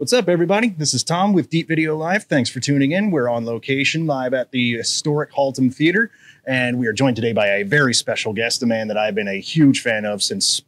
What's up, everybody? This is Tom with Deep Video Live. Thanks for tuning in. We're on location live at the Historic Haltom Theater, and we are joined today by a very special guest, a man that I've been a huge fan of since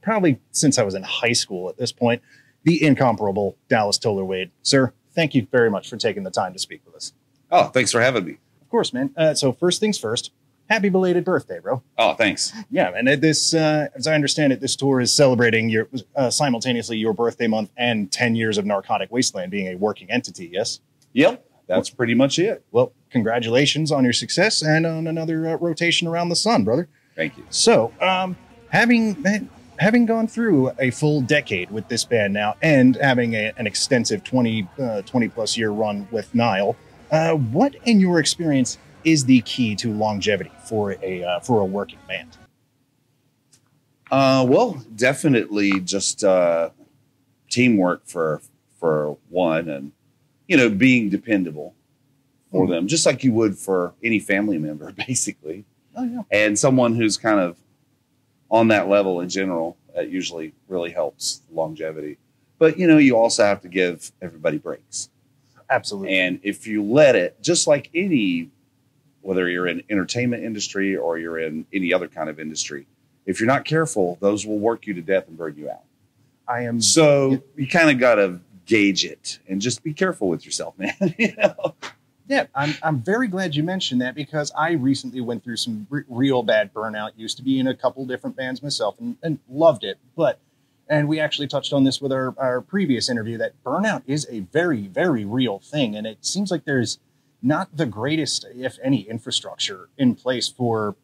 probably since I was in high school at this point, the incomparable Dallas Toler-Wade. Sir, thank you very much for taking the time to speak with us. Oh, thanks for having me. Of course, man. So first things first, happy belated birthday, bro. Oh, thanks. Yeah, and this, as I understand it, this tour is celebrating your simultaneously your birthday month and 10 years of Narcotic Wasteland being a working entity, yes? Yep, that's pretty much it. Well, congratulations on your success and on another rotation around the sun, brother. Thank you. So, having gone through a full decade with this band now and having an extensive 20-plus year run with Nile, what in your experience is the key to longevity for a working band? Well, definitely just teamwork for one, and being dependable for them, just like you would for any family member, basically. Oh, yeah. And someone who's kind of on that level in general, that usually really helps longevity. But you also have to give everybody breaks. Absolutely. And if you let it, just like any, whether you're in entertainment industry or you're in any other kind of industry, if you're not careful, those will work you to death and burn you out. So you kind of got to gauge it and just be careful with yourself, man. Yeah, I'm very glad you mentioned that, because I recently went through some real bad burnout. Used to be in a couple different bands myself and loved it. And we actually touched on this with our previous interview, that burnout is a very, very real thing. And it seems like there's not the greatest, if any, infrastructure in place for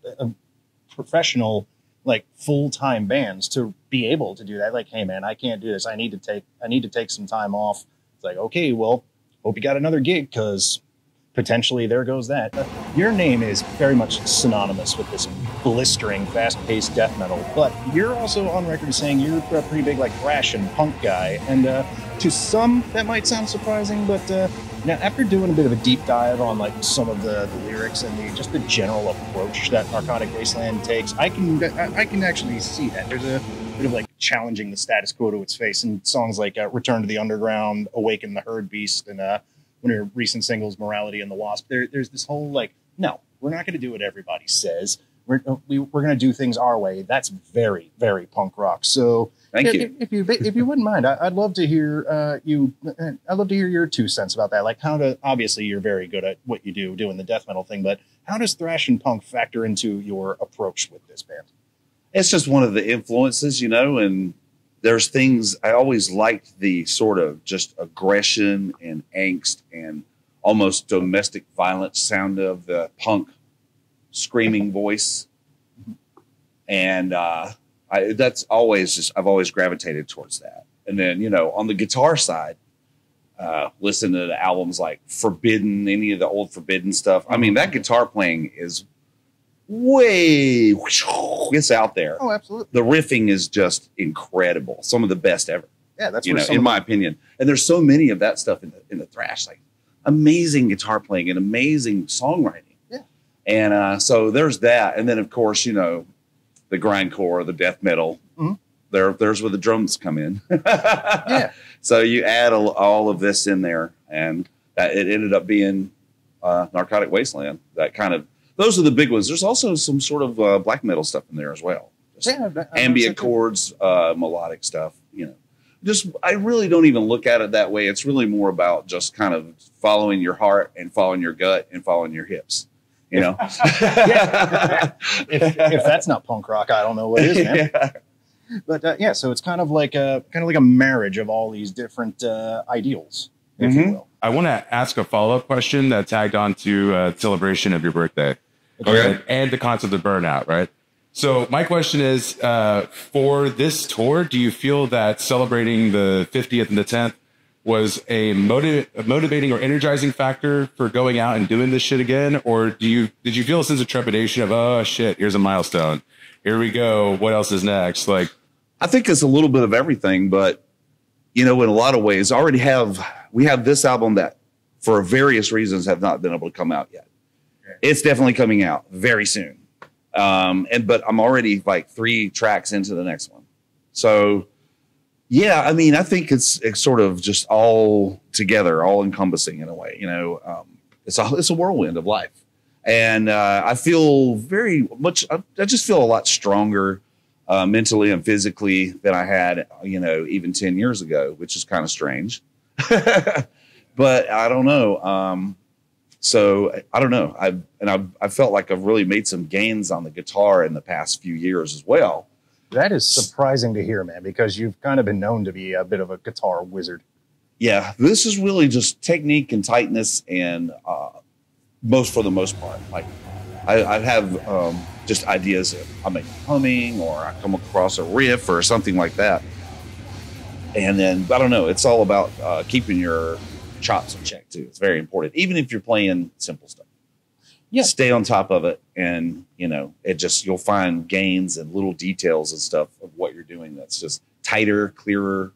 professional, like full-time bands to be able to do that. Like, hey, man, I can't do this. I need to take some time off. It's like, okay, well, hope you got another gig, because potentially there goes that. Your name is very much synonymous with this blistering, fast-paced death metal, but you're also on record saying you're a pretty big, like, thrash and punk guy. And to some, that might sound surprising, but now, after doing a bit of a deep dive on like some of the lyrics and just the general approach that Narcotic Wasteland takes, I can actually see that there's a bit of like challenging the status quo to its face in songs like "Return to the Underground," "Awaken the Herd Beast," and one of your recent singles, "Morality and the Wasp." There's this whole like, no, we're not going to do what everybody says. We're going to do things our way. That's very, very punk rock. So thank you. If you wouldn't mind, I'd love to hear I'd love to hear your 2 cents about that. Like, how to, obviously you're very good at what you do, doing the death metal thing, but how does thrash and punk factor into your approach with this band? It's just one of the influences, and there's things I always liked, the sort of just aggression and angst and almost domestic violence sound of the punk screaming voice. And that's always just, I've always gravitated towards that. And then, on the guitar side, listen to the albums like Forbidden, any of the old Forbidden stuff. I mean, that guitar playing is way, it's out there. Oh, absolutely. The riffing is just incredible. Some of the best ever. Yeah, that's in my opinion. And there's so many of that stuff in the thrash, like amazing guitar playing and amazing songwriting. And so there's that. And then, of course, the grindcore, the death metal, there's where the drums come in. Yeah. So you add all of this in there, and it ended up being Narcotic Wasteland. Those are the big ones. There's also some sort of black metal stuff in there as well. Ambient chords, melodic stuff, I really don't even look at it that way. It's really more about just kind of following your heart and following your gut and following your hips. Yeah. If that's not punk rock, I don't know what is, man. Yeah. But yeah, so it's kind of like a marriage of all these different ideals, if you will. I want to ask a follow-up question that tagged on to celebration of your birthday, okay, and the concept of burnout, right? So my question is, for this tour, do you feel that celebrating the 50th and the 10th was a motivating or energizing factor for going out and doing this shit again? Or did you feel a sense of trepidation of, oh shit, here's a milestone, here we go, what else is next? Like, I think it's a little bit of everything, but in a lot of ways, we have this album that for various reasons have not been able to come out yet. Okay. It's definitely coming out very soon. But I'm already like 3 tracks into the next one. So Yeah, I mean, I think it's sort of just all together, all encompassing in a way. You know, it's a whirlwind of life. And I feel very much, I just feel a lot stronger mentally and physically than I had, you know, even 10 years ago, which is kind of strange. But I don't know. So I don't know. I felt like I've really made some gains on the guitar in the past few years as well. That is surprising to hear, man, because you've kind of been known to be a bit of a guitar wizard. Yeah, this is really just technique and tightness and for the most part. Like I have just ideas of I make humming or I come across a riff or something like that. And then, I don't know, it's all about keeping your chops in check too. It's very important, even if you're playing simple stuff. Yeah. Stay on top of it, and you know, it just, you'll find gains and little details and stuff of what you're doing that's just tighter, clearer.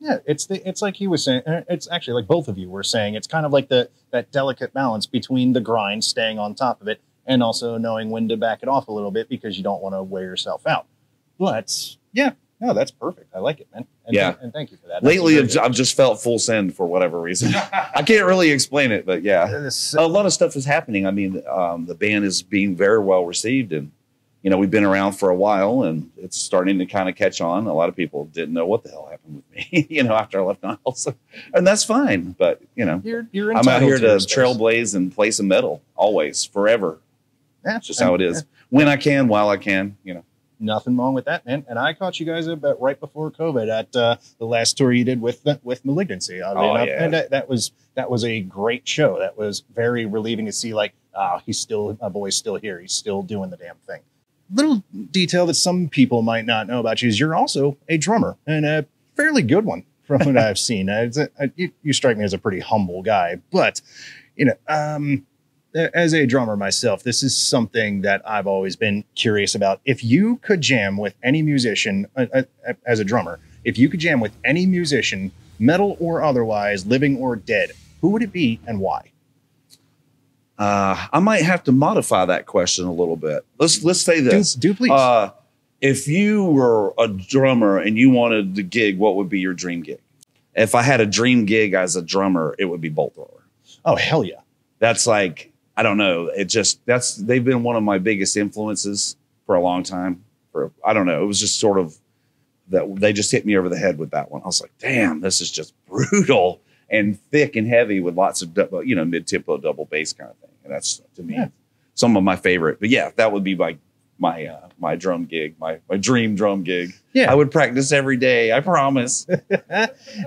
Yeah, it's like he was saying. It's actually like both of you were saying. It's kind of like that delicate balance between the grind, staying on top of it, and also knowing when to back it off a little bit because you don't want to wear yourself out. But yeah. No, that's perfect. I like it, man. And yeah. And thank you for that. Lately, I've just felt full send for whatever reason. I can't really explain it, but yeah. A lot of stuff is happening. I mean, the band is being very well received. And, you know, we've been around for a while, and it's starting to kind of catch on. A lot of people didn't know what the hell happened with me, you know, after I left Nile. So, and that's fine. But, you know, you're I'm out here to trailblaze and play some metal always, forever. That's just how it is. When I can, while I can, you know. Nothing wrong with that, man. And I caught you guys about right before COVID at the last tour you did with Malignancy. Yeah. And that was a great show. That was very relieving to see. Like, oh, my boy's still here. He's still doing the damn thing. Little detail that some people might not know about you is you're also a drummer, and a fairly good one from what I've seen. You strike me as a pretty humble guy, but you know. As a drummer myself, this is something that I've always been curious about. If you could jam with any musician as a drummer, if you could jam with any musician, metal or otherwise, living or dead, who would it be and why? I might have to modify that question a little bit. Let's say this. Do please. If you were a drummer and you wanted the gig, what would be your dream gig? If I had a dream gig as a drummer, it would be Bolt Thrower. Oh, hell yeah. That's like... I don't know. It just, they've been one of my biggest influences for a long time. I don't know. It was just sort of that they just hit me over the head with that one. I was like, damn, this is just brutal and thick and heavy with lots of, you know, mid-tempo double bass kind of thing. And that's to me, yeah, some of my favorite, but yeah, that would be my drum gig, my dream drum gig. Yeah, I would practice every day, I promise.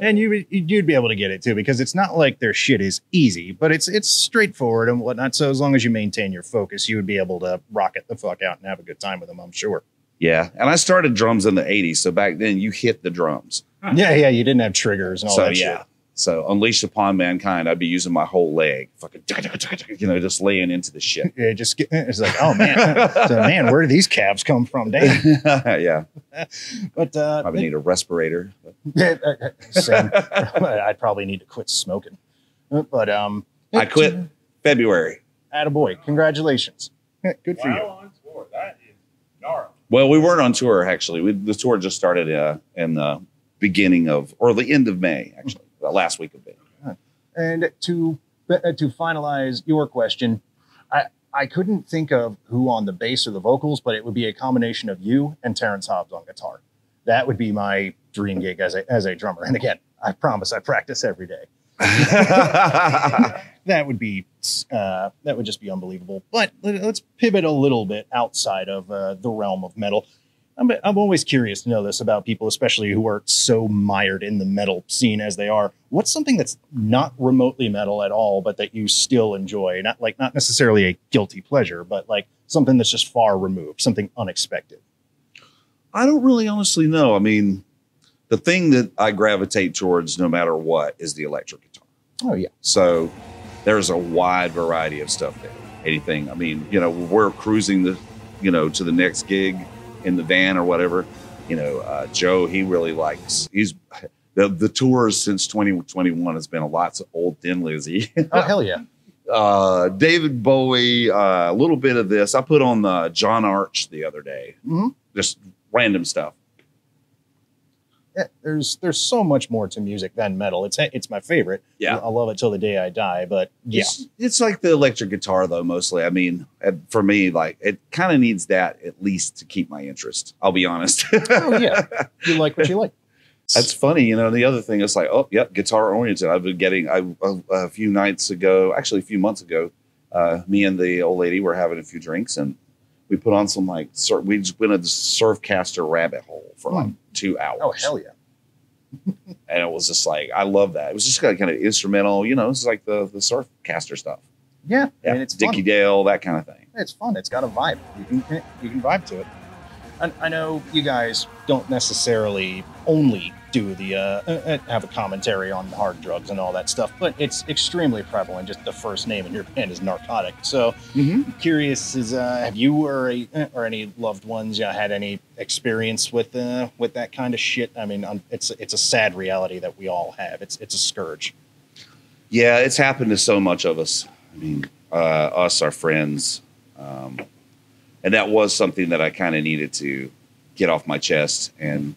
And you'd be able to get it too, because it's not like their shit is easy, but it's straightforward and whatnot. So as long as you maintain your focus, you would be able to rock it the fuck out and have a good time with them, I'm sure. Yeah, and I started drums in the 80s, so back then you hit the drums. Yeah, you didn't have triggers and all that shit. So Unleashed Upon Mankind, I'd be using my whole leg, fucking, you know, just laying into the shit. Yeah, it's like, oh man, so, man, where do these calves come from? Damn. Yeah, but I would need a respirator. Yeah, same. I'd probably need to quit smoking. But I quit February. Attaboy, congratulations. Good for you. On tour. That is gnarly. Well, we weren't on tour actually. The tour just started in the beginning of or the end of May actually. The last week of it. And to finalize your question, I couldn't think of who on the bass or the vocals, but it would be a combination of you and Terrence Hobbs on guitar. That would be my dream gig as a drummer. And again, I promise I practice every day. That would just be unbelievable. But let's pivot a little bit outside of the realm of metal. I'm always curious to know this about people, especially who are so mired in the metal scene as they are. What's something that's not remotely metal at all, but that you still enjoy? Not necessarily a guilty pleasure, but like something that's just far removed, something unexpected. I don't really honestly know. I mean, the thing that I gravitate towards no matter what is the electric guitar. Oh, yeah. So there's a wide variety of stuff there. Anything. I mean, you know, we're cruising to the next gig in the van or whatever, you know, Joe, he really likes, the tours since 2021 has been a lots of old Thin Lizzy. Oh, hell yeah. David Bowie, a little bit of this. I put on the John Arch the other day, just random stuff. there's so much more to music than metal. It's my favorite. Yeah, I love it till the day I die. But yeah, it's like the electric guitar though. Mostly, I mean, for me, like it kind of needs that at least to keep my interest. I'll be honest. Oh yeah, you like what you like. That's funny. You know, the other thing is like, oh yep, guitar oriented. I've been getting a few nights ago, actually a few months ago, me and the old lady were having a few drinks and we put on some like surf. We just went a Surfcaster rabbit hole for like 2 hours. Oh hell yeah! And it was just like I love that. It was just kind of instrumental, you know. It's like the Surfcaster stuff. Yeah, yeah. I mean, it's Dickie Dale, that kind of thing. It's fun. It's got a vibe. You can vibe to it. And I know you guys don't necessarily only do the have a commentary on hard drugs and all that stuff, but it's extremely prevalent. Just the first name in your band is Narcotic. So I'm curious, is have you or any loved ones had any experience with that kind of shit? I mean, it's a sad reality that we all have. It's a scourge. Yeah, it's happened to so much of us. I mean, us, our friends, and that was something that I kind of needed to get off my chest. And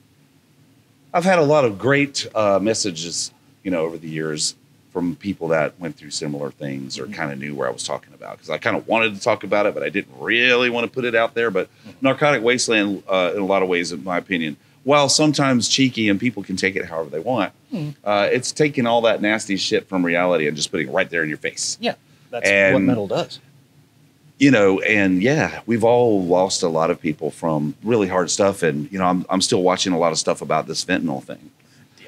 I've had a lot of great messages, you know, over the years from people that went through similar things or kind of knew where I was talking about, because I kind of wanted to talk about it, but I didn't really want to put it out there. But Narcotic Wasteland, in a lot of ways, in my opinion, while sometimes cheeky and people can take it however they want, it's taking all that nasty shit from reality and just putting it right there in your face. Yeah, that's what metal does. You know, and yeah, we've all lost a lot of people from really hard stuff. And, you know, I'm still watching a lot of stuff about this fentanyl thing.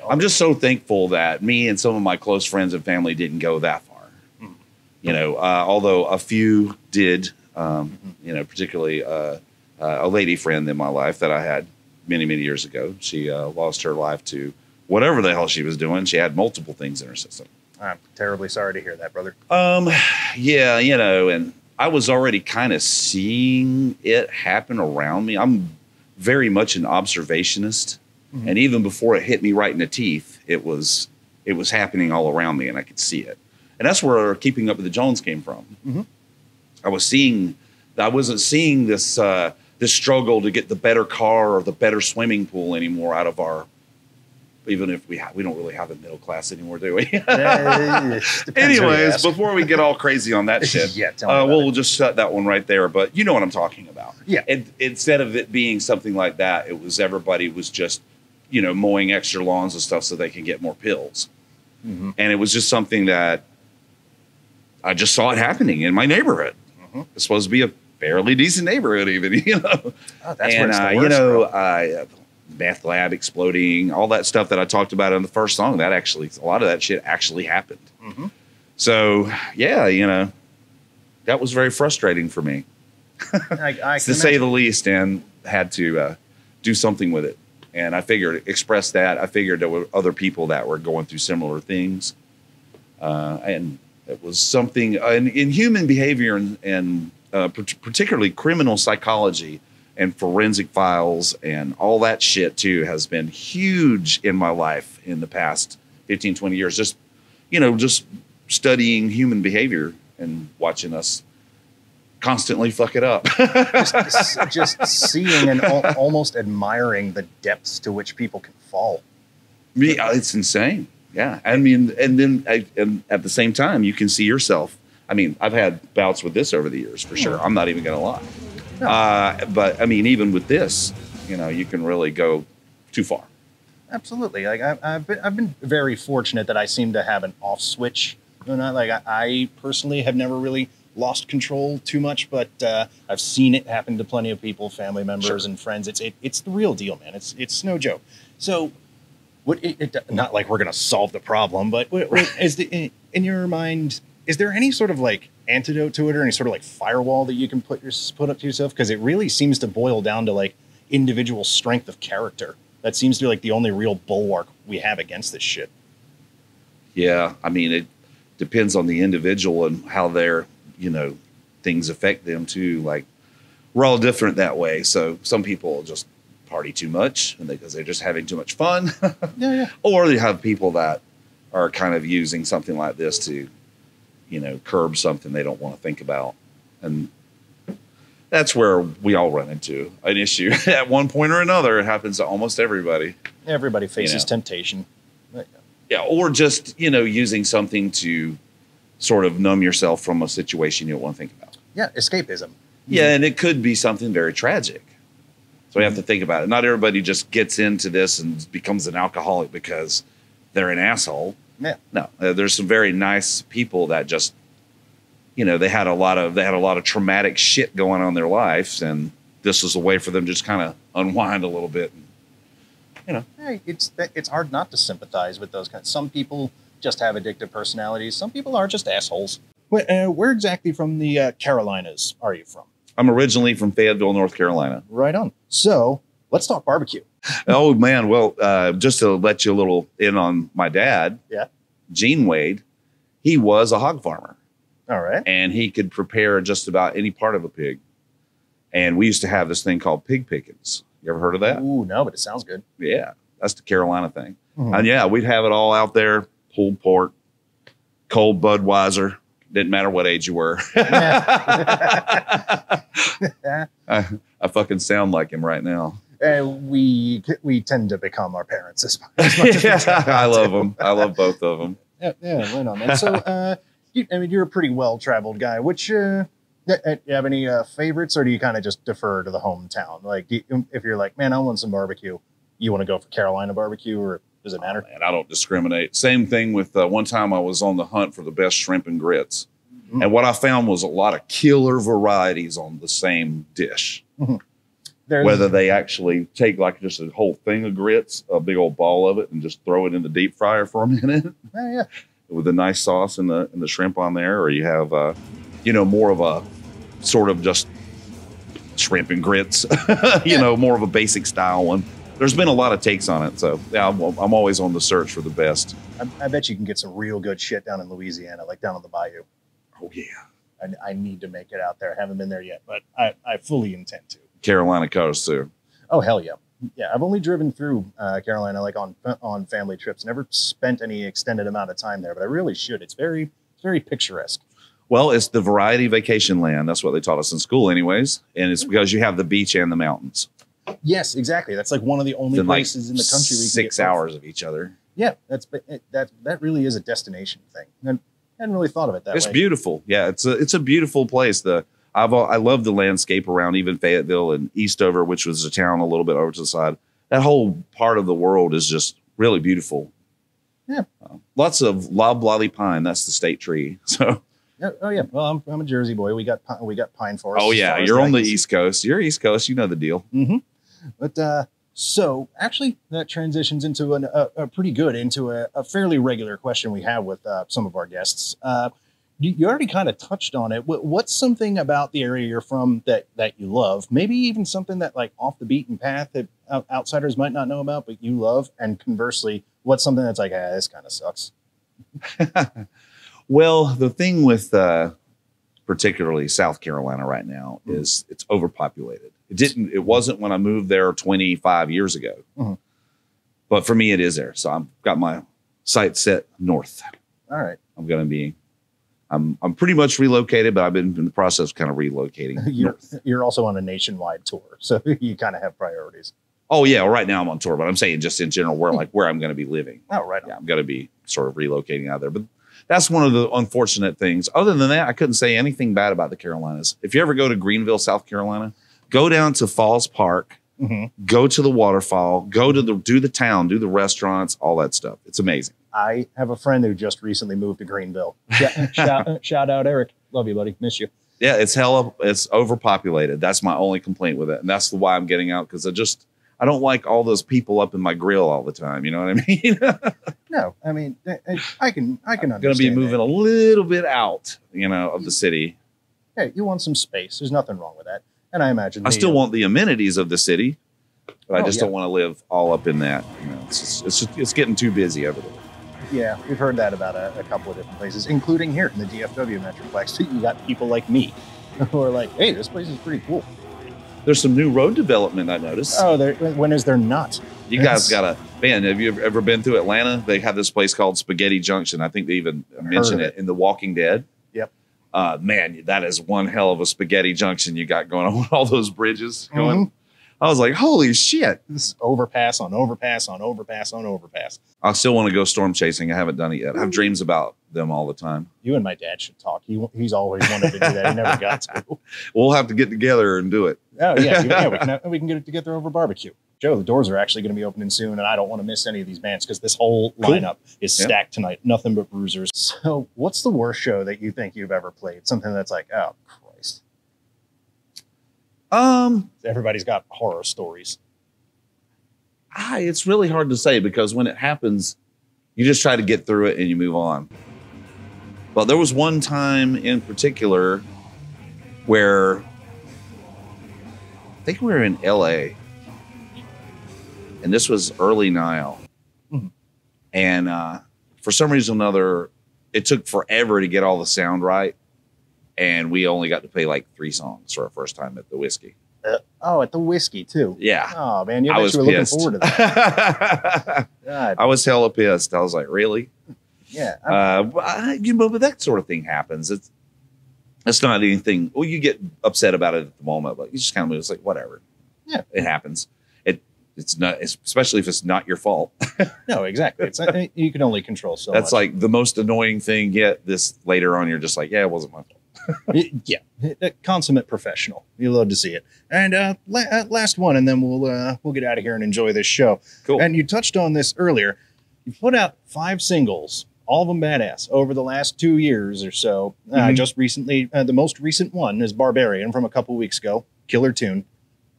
I'm just so thankful that me and some of my close friends and family didn't go that far. You know, although a few did, you know, particularly a lady friend in my life that I had many, many years ago. She lost her life to whatever the hell she was doing. She had multiple things in her system. I'm terribly sorry to hear that, brother. Yeah, you know, and I was already kind of seeing it happen around me. I'm very much an observationist. And even before it hit me right in the teeth, it was happening all around me and I could see it. And that's where Keeping Up with the Jones came from. I wasn't seeing this, this struggle to get the better car or the better swimming pool anymore out of our, even if we don't really have a middle class anymore, do we? Anyways, before we get all crazy on that shit, yeah, we'll just shut that one right there. But you know what I'm talking about. Yeah. Instead of it being something like that, it was everybody was just, you know, mowing extra lawns and stuff so they can get more pills. And it was just something that I just saw it happening in my neighborhood. It's supposed to be a fairly decent neighborhood even, you know. Oh, that's where it's the worst, you know, meth lab exploding, all that stuff that I talked about in the first song, that actually, a lot of that shit actually happened. So yeah, you know, that was very frustrating for me I to say the least, and had to do something with it. And I figured express that. I figured there were other people that were going through similar things. And it was something in human behavior and particularly criminal psychology and forensic files and all that shit too has been huge in my life in the past 15, 20 years. Just, you know, just studying human behavior and watching us constantly fuck it up. just seeing and almost admiring the depths to which people can fall. Yeah, it's insane. Yeah. I mean, and then and at the same time, you can see yourself. I mean, I've had bouts with this over the years for sure. I'm not even going to lie. But I mean, even with this, you know, you can really go too far. Absolutely. Like I've been very fortunate that I seem to have an off switch. You know, like I personally have never really lost control too much, but I've seen it happen to plenty of people, family members and friends. It's the real deal, man. It's no joke. So what? Not like we're going to solve the problem, but in your mind, is there any sort of like antidote to it or any sort of like firewall that you can put up to yourself? Because it really seems to boil down to like individual strength of character. That seems to be like the only real bulwark we have against this shit. Yeah, I mean, it depends on the individual and how their, you know, things affect them too. Like we're all different that way. So some people just party too much and because they're just having too much fun. Yeah. Or they have people that are kind of using something like this to, you know, curb something they don't want to think about. And that's where we all run into an issue at one point or another. It happens to almost everybody. everybody faces temptation. Yeah, or just, you know, using something to sort of numb yourself from a situation you don't want to think about. Yeah, escapism. Yeah, and it could be something very tragic. So we have to think about it. Not everybody just gets into this and becomes an alcoholic because they're an asshole. Yeah. No, there's some very nice people that just, you know, they had a lot of traumatic shit going on in their lives, and this was a way for them to just kind of unwind a little bit. And, you know, yeah, it's hard not to sympathize with those kinds. Some people just have addictive personalities. Some people are just assholes. Where exactly from the Carolinas are you from? I'm originally from Fayetteville, North Carolina. Right on. So let's talk barbecue. Oh, man. Well, just to let you a little in on my dad, Gene Wade, he was a hog farmer. All right. And he could prepare just about any part of a pig. And we used to have this thing called pig pickings. You ever heard of that? Ooh, no, but it sounds good. Yeah. That's the Carolina thing. Mm-hmm. And yeah, we'd have it all out there. Pulled pork, cold Budweiser. Didn't matter what age you were. I fucking sound like him right now. We tend to become our parents as much as I love them. I love both of them. Yeah, right on, man. So, I mean, you're a pretty well-traveled guy. Which, do you have any favorites, or do you kind of just defer to the hometown? Like, if you're like, man, I want some barbecue, you want to go for Carolina barbecue, or does it matter? Oh, man, I don't discriminate. Same thing with one time I was on the hunt for the best shrimp and grits. Mm-hmm. And what I found was a lot of killer varieties on the same dish. Mm-hmm. Whether they actually take like just a whole thing of grits, a big old ball of it, and just throw it in the deep fryer for a minute. Oh, yeah. With a nice sauce and the shrimp on there, or you have, you know, more of a sort of just shrimp and grits, you know, more of a basic style one. There's been a lot of takes on it, so yeah, I'm always on the search for the best. I bet you can get some real good shit down in Louisiana, like down on the bayou. Oh, yeah. I need to make it out there. I haven't been there yet, but I fully intend to. Carolina coast, too. Oh, hell yeah. Yeah, I've only driven through Carolina, like on family trips. Never spent any extended amount of time there, but I really should. It's very picturesque. Well, it's the variety vacation land. That's what they taught us in school anyways, and it's because you have the beach and the mountains. Yes, exactly. That's like one of the only places in the country we can get 6 hours of each other. Yeah, that really is a destination thing. I hadn't really thought of it that way. It's beautiful. Yeah, it's a beautiful place. I love the landscape around even Fayetteville and Eastover, which was a town a little bit over to the side. That whole part of the world is just really beautiful. Yeah, lots of loblolly pine. That's the state tree. So. Oh yeah. Well, I'm a Jersey boy. We got pine forests. Oh yeah, you're on the East Coast. You're East Coast. You know the deal. Mm-hmm. But so actually, that transitions into a fairly regular question we have with some of our guests. You already kind of touched on it. What's something about the area you're from that you love? Maybe even something that like off the beaten path that outsiders might not know about, but you love. And conversely, what's something that's like, this kind of sucks? Well, the thing with particularly South Carolina right now is it's overpopulated. It wasn't when I moved there 25 years ago. Mm-hmm. But for me, it is there. So I've got my sights set north. All right. I'm pretty much relocated, but I've been in the process of kind of relocating. You're also on a nationwide tour, so you kind of have priorities. Oh yeah, well, right now I'm on tour, but I'm saying just in general where I'm going to be living. Oh right, yeah, I'm going to be sort of relocating out of there. But that's one of the unfortunate things. Other than that, I couldn't say anything bad about the Carolinas. If you ever go to Greenville, South Carolina, go down to Falls Park, go to the waterfall, go to do the town, do the restaurants, all that stuff. It's amazing. I have a friend who just recently moved to Greenville. Shout out, Eric. Love you, buddy. Miss you. Yeah, it's overpopulated. That's my only complaint with it. And that's why I'm getting out, because I don't like all those people up in my grill all the time. You know what I mean? No, I mean, I can understand. I'm going to be moving a little bit out, you know, of the city. Hey, you want some space. There's nothing wrong with that. And I imagine I still want the amenities of the city, but I just don't want to live all up in that. You know, it's getting too busy over there. Yeah, we've heard that about a couple of different places, including here in the DFW Metroplex. You got people like me who are like, hey, this place is pretty cool. There's some new road development, I noticed. Oh, when is there not? You guys got man, have you ever been through Atlanta? They have this place called Spaghetti Junction. I think they even mentioned it in The Walking Dead. Yep. Man, that is one hell of a spaghetti junction you got going on with all those bridges going. I was like, holy shit. This is overpass on overpass on overpass on overpass. I still want to go storm chasing. I haven't done it yet. I have dreams about them all the time. You and my dad should talk. He's always wanted to do that. He never got to. We'll have to get together and do it. Oh, yeah. We can get it together over barbecue. Joe, the doors are actually going to be opening soon, and I don't want to miss any of these bands because this whole lineup is stacked tonight. Nothing but bruisers. So what's the worst show that you think you've ever played? Something that's like, oh, Christ. Everybody's got horror stories. It's really hard to say because when it happens, you just try to get through it and you move on. But there was one time in particular where I think we were in LA. And this was early Nile. Mm-hmm. And for some reason or another, it took forever to get all the sound right. And we only got to play like 3 songs for our first time at the Whiskey. Oh, at the Whiskey too. Yeah. Oh man, I was looking forward to that. God. I was hella pissed. I was like, really? Yeah. But that sort of thing happens. It's not anything. Well, you get upset about it at the moment, but you just kind of like, whatever. Yeah. It happens. It's not, especially if it's not your fault. No, exactly. It's not, you can only control so much. That's like the most annoying thing yet. This later on, you're just like, yeah, it wasn't my fault. Yeah, a consummate professional. You love to see it. And last one, and then we'll get out of here and enjoy this show. Cool. And you touched on this earlier. You put out 5 singles, all of them badass, over the last 2 years or so. Mm-hmm. Just recently, the most recent one is "Barbarian" from a couple weeks ago. Killer tune.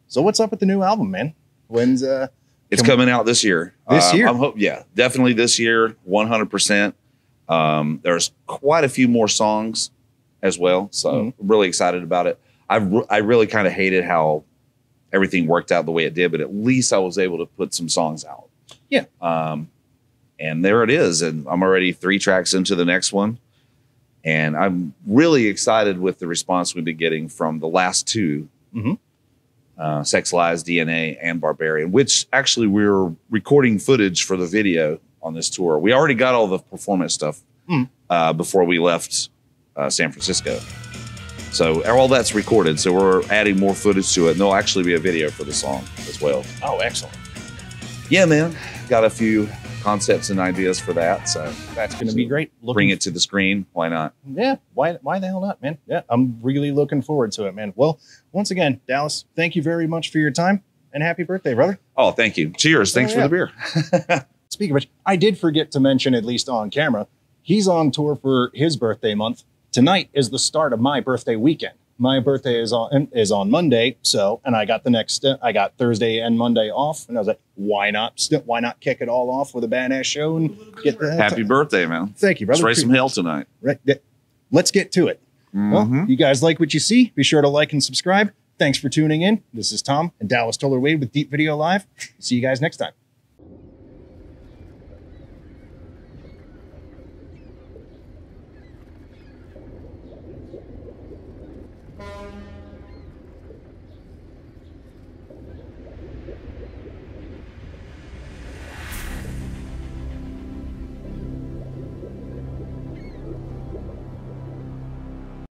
So what's up with the new album, man? When's it's coming out this year? This year, yeah, definitely this year, 100%. There's quite a few more songs as well. So mm-hmm. really excited about it. I really kind of hated how everything worked out the way it did, but at least I was able to put some songs out. Yeah. And there it is. And I'm already 3 tracks into the next one. And I'm really excited with the response we've been getting from the last 2, mm-hmm. Sex Lies, DNA, and Barbarian, which actually we were recording footage for the video on this tour. We already got all the performance stuff before we left San Francisco. So all that's recorded. So we're adding more footage to it. And there'll actually be a video for the song as well. Oh, excellent. Yeah, man. Got a few concepts and ideas for that. So that's going to be great. Bring it to the screen. Why not? Yeah. Why the hell not, man? Yeah. I'm really looking forward to it, man. Well, once again, Dallas, thank you very much for your time and happy birthday, brother. Oh, thank you. Cheers. Thanks for the beer. Speaking of which, I did forget to mention, at least on camera, he's on tour for his birthday month. Tonight is the start of my birthday weekend. My birthday is on Monday, so and I got the next I got Thursday and Monday off, and I was like, why not kick it all off with a badass show and get the happy birthday, man. Thank you, brother. Let's raise some hell tonight. Right, let's get to it. Mm-hmm. Well, you guys like what you see? Be sure to like and subscribe. Thanks for tuning in. This is Tom and Dallas Toler-Wade with Deep Video Live. See you guys next time.